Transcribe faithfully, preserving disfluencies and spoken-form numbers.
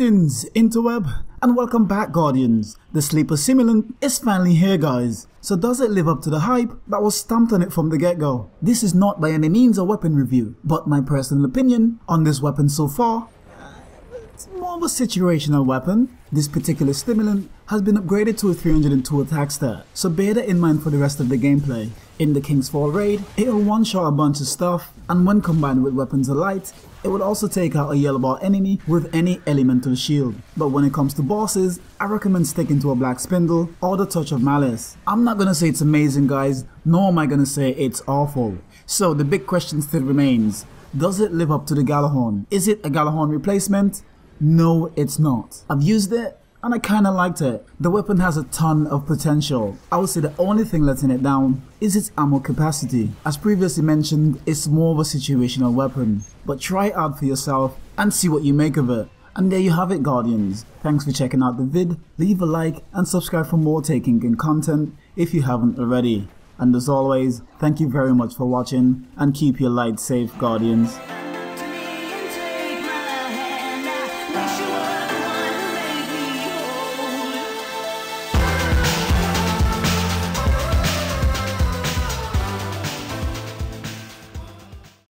Greetings, interweb, and welcome back, Guardians. The Sleeper Simulant is finally here, guys. So does it live up to the hype that was stamped on it from the get-go? This is not by any means a weapon review, but my personal opinion on this weapon so far. It's more of a situational weapon. This particular stimulant has been upgraded to a three hundred and two attack stat, so bear that in mind for the rest of the gameplay. In the King's Fall Raid, it'll one-shot a bunch of stuff, and when combined with weapons of light, it will also take out a yellow bar enemy with any elemental shield. But when it comes to bosses, I recommend sticking to a Black Spindle or the Touch of Malice. I'm not gonna say it's amazing, guys, nor am I gonna say it's awful. So the big question still remains, does it live up to the Galahorn? Is it a Galahorn replacement? No, it's not. I've used it and I kinda liked it. The weapon has a ton of potential. I would say the only thing letting it down is its ammo capacity. As previously mentioned, it's more of a situational weapon, but try it out for yourself and see what you make of it. And there you have it, Guardians. Thanks for checking out the vid. Leave a like and subscribe for more Taking in content if you haven't already. And as always, thank you very much for watching and keep your light safe, Guardians.